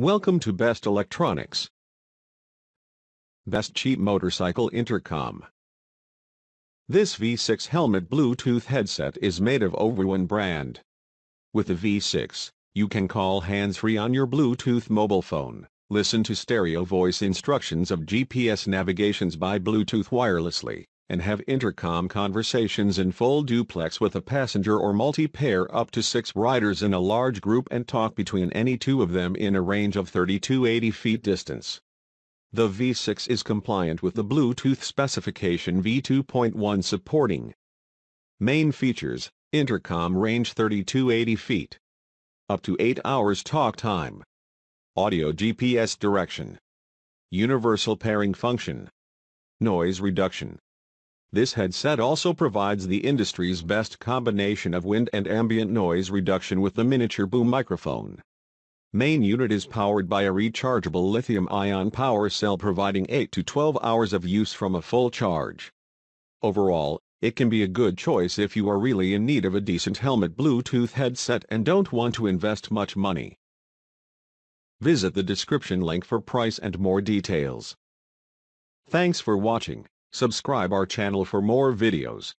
Welcome to Best Electronics. Best Cheap Motorcycle Intercom. This V6 helmet Bluetooth headset is made of OVUIWEN brand. With the V6, you can call hands-free on your Bluetooth mobile phone, listen to stereo voice instructions of GPS navigations by Bluetooth wirelessly, and have intercom conversations in full duplex with a passenger or multi-pair up to 6 riders in a large group and talk between any two of them in a range of 30 to 80 feet distance. The V6 is compliant with the Bluetooth specification V2.1 supporting. Main features: intercom range 30 to 80 feet. Up to 8 hours talk time. Audio GPS direction. Universal pairing function. Noise reduction. This headset also provides the industry's best combination of wind and ambient noise reduction with the miniature boom microphone. Main unit is powered by a rechargeable lithium-ion power cell providing 8 to 12 hours of use from a full charge. Overall, it can be a good choice if you are really in need of a decent helmet Bluetooth headset and don't want to invest much money. Visit the description link for price and more details. Thanks for watching. Subscribe our channel for more videos.